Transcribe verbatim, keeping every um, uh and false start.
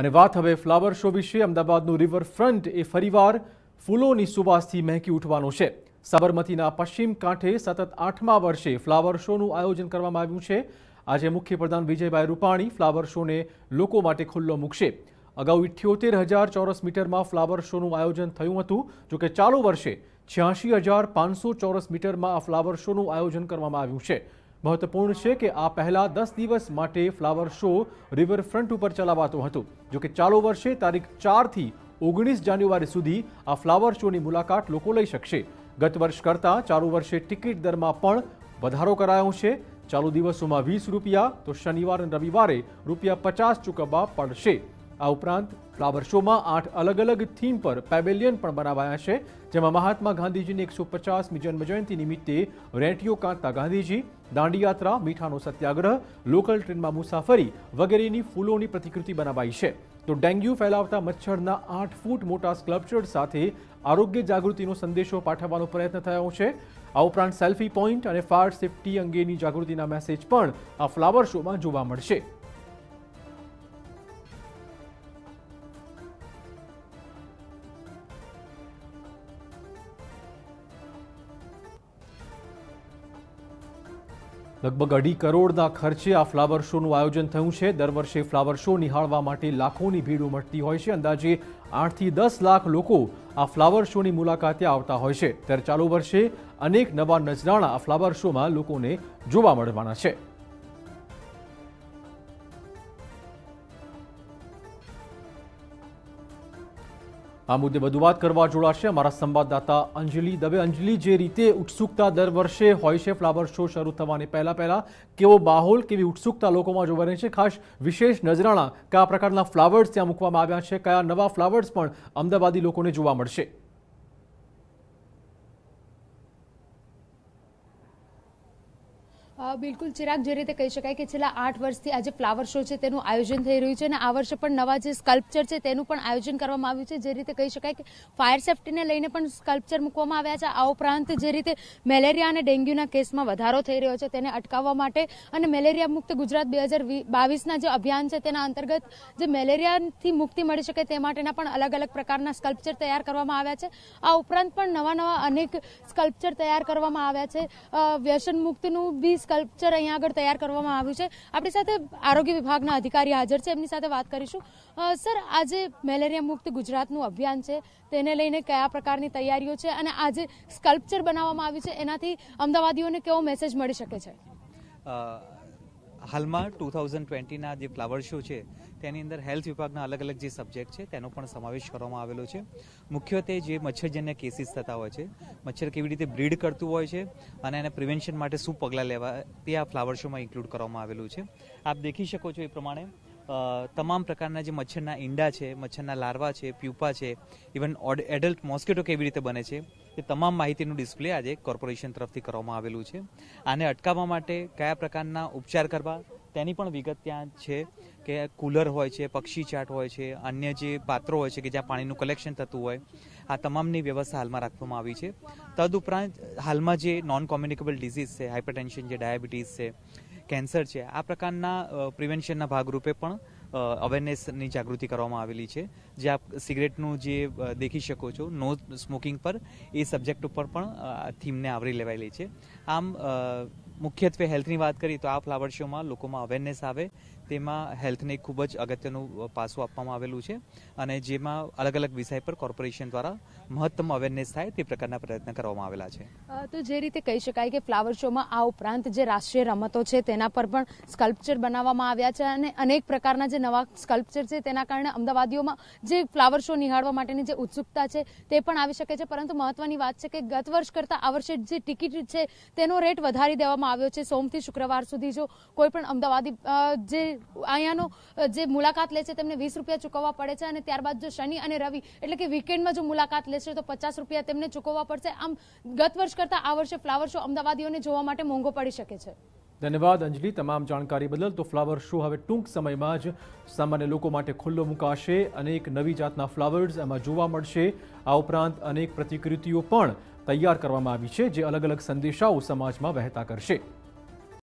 અને વાત હવે ફ્લાવર શો વિશે અમદાવાદનું રિવરફ્રન્ટ એ ફરીવાર ફૂલોની સુવાસથી મહેકી ઉઠવાનો છે। સાબરમતીના પશ્ચિમ કાંઠે સતત આઠમા વર્ષે ફ્લાવર શોનું આયોજન કરવામાં આવ્યું છે। આજે મુખ્યપ્રધાન વિજયભાઈ રૂપાણી ફ્લાવર શોને લોકો માટે ખુલ્લો મૂકશે। અગાઉ ઇઠ્યોતેર હજાર ચોરસ મીટરમાં ફ્લાવર શોનું આયોજન થયું હતું, જોકે ચાલુ વર્ષે છ્યાસી હજાર પાંચસો ચોરસ મીટરમાં આ ફ્લાવર શોનું આયોજન કરવામાં આવ્યું છે। महत्वपूर्ण है कि आ पहला दस दिवस माटे फ्लावर शो रिवरफ्रंट पर चलावातो हतो, जो कि चालू वर्षे तारीख चार थी ओगणीस जान्युआरी सुधी आ फ्लावर शो की मुलाकात लोको लई शकशे। गत वर्ष करता चालू वर्षे टिकिट दर में पण वधारो करायो छे। चालू दिवसों में वीस रुपया तो शनिवार और रविवारे रुपया पचास चूकववा पड़शे। आ उपरांत फ्लावर शो में आठ अलग अलग थीम पर पेवेलियन पण बनावाया छे, जेमां महात्मा गांधीजी ने एक सौ पचासमी जन्म जयंती निमित्ते रेटियो कांता गांधीजी, दांडी यात्रा, मीठानो सत्याग्रह, लोकल ट्रेन में मुसाफरी वगैरेनी फूलोनी प्रतिकृति बनावाई छे। तो डेंग्यू फैलावता मच्छरना आठ फूट मोटा स्कल्पचर साथे आरोग्य जागृतिनो संदेशो पाठववानो प्रयत्न थयो छे। आ उपरांत सेल्फी पॉइंट अने फायर सेफ्टी अंगेनी जागृतिना मेसेज पण आ फ्लावर शो में जोवा मळशे। लगभग अढ़ी करोड़ना खर्चे आ फ्लावर शोનું आयोजन થયું છે। દર વર્ષે ફ્લાવર શો નિહાળવા માટે લાખોની ભીડ ઉમટતી હોય છે। અંદાજે આઠથી દસ લાખ લોકો આ ફ્લાવર શોની મુલાકાતે આવતા હોય છે। ત્યારે ચાલુ વર્ષે અનેક નવા નજરાણા આ ફ્લાવર શોમાં લોકોને જોવા મળવાના છે। आ मुद्दे बधु वात करवा जोड़ाशे अमारा संवाददाता अंजलि दवे। अंजलि, जे रीते उत्सुकता दर वर्षे होय छे फ्लावर शो शरू थवाने पहला पहला केवो माहोल, केवी उत्सुकता लोकोमां जोवा रही छे? खास विशेष नजराणा कया प्रकारना फ्लावर्स त्यां मूकवामां आव्या छे? कया नवा फ्लावर्स पण अमदावादी लोकोने जोवा मळशे? बिल्कुल चिराग, जे रीते कही शकाय कि छेल्ला आठ वर्षथी आज फ्लावर शो है तेनुं आयोजन थई रह्युं छे अने आ वर्षे पण नवा जे स्कल्पचर है तेनुं पण आयोजन करवामां आव्युं छे। जे रीते कही शकाय कि फायर सेफ्टी ने लईने पण स्कल्पचर मूकवामां आव्या छे। आ उपरांत जे रीते मेलेरिया अने डेंग्यूना केसमां वधारो थई रह्यो छे तेने अटकाववा माटे अने मेलेरिया मुक्त गुजरात બે હજાર બાવીસ ना जे अभियान छे तेना अंतर्गत जे मेलेरियाथी मुक्ति मळी शके ते माटेना पण अलग अलग प्रकारना स्कल्पचर तैयार करवामां आव्या छे। आ उपरांत पण नवा नवा अनेक स्कल्पचर तैयार करवामां आव्या छे। व्यसन मुक्तनुं बी स्कल्पचर अहीं आगळ तैयार करवामां आव्युं छे। आपणी साथे आरोग्य विभागना अधिकारी हाजर छे, एमनी साथे वात करीशुं। सर, आजे मेलेरिया मुक्त गुजरातनुं अभियान छे तेने लईने कया प्रकारनी तैयारीओ छे अने आजे स्कल्पचर बनाववामां आव्युं छे एनाथी अमदावादीओने केवो मेसेज मळी शके छे? હાલમાં ટુ થાઉઝન્ડ ટ્વેન્ટીના જે ફ્લાવર શો છે તેની અંદર હેલ્થ વિભાગના અલગ અલગ જે સબ્જેક્ટ છે તેનો પણ સમાવેશ કરવામાં આવેલો છે। મુખ્યત્વે જે મચ્છરજન્ય કેસીસ થતા હોય છે, મચ્છર કેવી રીતે બ્રીડ કરતું હોય છે અને એને પ્રિવેન્શન માટે શું પગલાં લેવા, તે આ ફ્લાવર શોમાં ઇન્ક્લુડ કરવામાં આવેલું છે। આપ દેખી શકો છો એ પ્રમાણે તમામ પ્રકારના જે મચ્છરના ઈંડા છે, મચ્છરના લાર્વા છે, પ્યુપા છે, ઇવન એડલ્ટ મોસ્કીટો કેવી રીતે બને છે, તે તમામ માહિતીનું ડિસ્પ્લે આજે કોર્પોરેશન તરફથી કરવામાં આવેલું છે। આને અટકાવવા માટે કયા પ્રકારના ઉપચાર કરવા તેની પણ વિગત ત્યાં છે કે કુલર હોય છે, પક્ષી ચાટ હોય છે, અન્ય જે પાત્રો હોય છે કે જ્યાં પાણીનું કલેક્શન થતું હોય, આ તમામની વ્યવસ્થા હાલમાં રાખવામાં આવી છે। તદઉપરાંત હાલમાં જે નોન કોમ્યુનિકેબલ ડિઝીઝ છે, હાઇપરટેન્શન છે, ડાયાબિટીસ છે, કેન્સર છે, આ પ્રકારના પ્રિવેન્શનના ભાગરૂપે પણ અવેરનેસની જાગૃતિ કરવામાં આવેલી છે। જે આપ સિગરેટનું જે દેખી શકો છો નો સ્મોકિંગ પર, એ સબ્જેક્ટ ઉપર પણ થીમને આવરી લેવાયેલી છે। આમ મુખ્યત્વે હેલ્થની વાત કરીએ તો આ ફ્લાવર શોમાં લોકોમાં અવેરનેસ આવે તેમાં હેલ્થને ખૂબ જ અગત્યનું પાસું આપવામાં આવેલું છે અને જેમાં અલગ અલગ વિષય પર કોર્પોરેશન દ્વારા મહત્તમ અવેરનેસ થાય તે પ્રકારના પ્રયત્ન કરવામાં આવેલા છે। તો જે રીતે કહી શકાય કે ફ્લાવર શોમાં આ ઉપરાંત જે રાષ્ટ્રીય રમતો છે તેના પર પણ સ્કલ્પચર બનાવવામાં આવ્યા છે અને અનેક પ્રકારના જે નવા સ્કલ્પચર છે તેના કારણે અમદાવાદીઓમાં જે ફ્લાવર શો નિહાળવા માટેની જે ઉત્સુકતા છે તે પણ આવી શકે છે। પરંતુ મહત્વની વાત છે કે ગત વર્ષ કરતાં આ વર્ષે જે ટિકિટ છે તેનો રેટ વધારી દેવામાં આવ્યો છે। સોમથી શુક્રવાર સુધી જો કોઈ પણ અમદાવાદી જે અહીંયાનો જે મુલાકાત લે છે તેમને વીસ રૂપિયા ચૂકવવા પડે છે અને ત્યારબાદ જો શનિ અને રવિ એટલે કે વીકેન્ડમાં જો મુલાકાત લેશે તો પચાસ રૂપિયા તેમને ચૂકવવા પડશે। આમ ગત વર્ષ કરતાં આ વર્ષે ફ્લાવર શો અમદાવાદીઓને જોવા માટે મોંઘો પડી શકે છે। ધન્યવાદ અંજલિ, તમામ જાણકારી બદલ। તો ફ્લાવર શો હવે ટૂંક સમયમાં જ સામાન્ય લોકો માટે ખુલ્લો મુકાશે। અનેક નવી જાતના ફ્લાવર્સ એમાં જોવા મળશે। આ ઉપરાંત અનેક પ્રતિકૃતિઓ પણ તૈયાર કરવામાં આવી છે જે અલગ અલગ સંદેશાઓ સમાજમાં વહેતા કરશે।